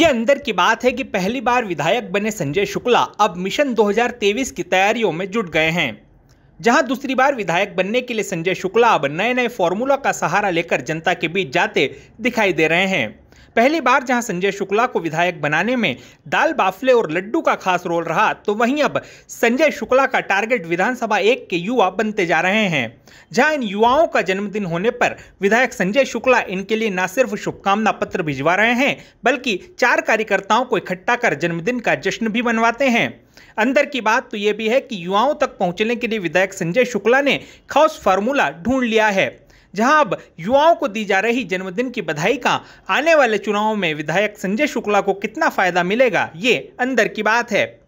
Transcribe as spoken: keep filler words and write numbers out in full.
ये अंदर की बात है कि पहली बार विधायक बने संजय शुक्ला अब मिशन दो हज़ार तेईस की तैयारियों में जुट गए हैं। जहां दूसरी बार विधायक बनने के लिए संजय शुक्ला अब नए नए फॉर्मूला का सहारा लेकर जनता के बीच जाते दिखाई दे रहे हैं। पहली बार जहां संजय शुक्ला को विधायक बनाने में दाल बाफले और लड्डू का खास रोल रहा, तो वहीं अब संजय शुक्ला का टारगेट विधानसभा एक के युवा बनते जा रहे हैं। जहां इन युवाओं का जन्मदिन होने पर विधायक संजय शुक्ला इनके लिए न सिर्फ शुभकामना पत्र भिजवा रहे हैं, बल्कि चार कार्यकर्ताओं को इकट्ठा कर जन्मदिन का जश्न भी मनवाते हैं। अंदर की बात तो यह भी है कि युवाओं तक पहुंचने के लिए विधायक संजय शुक्ला ने खास फार्मूला ढूंढ लिया है। जहां अब युवाओं को दी जा रही जन्मदिन की बधाई का आने वाले चुनाव में विधायक संजय शुक्ला को कितना फायदा मिलेगा, ये अंदर की बात है।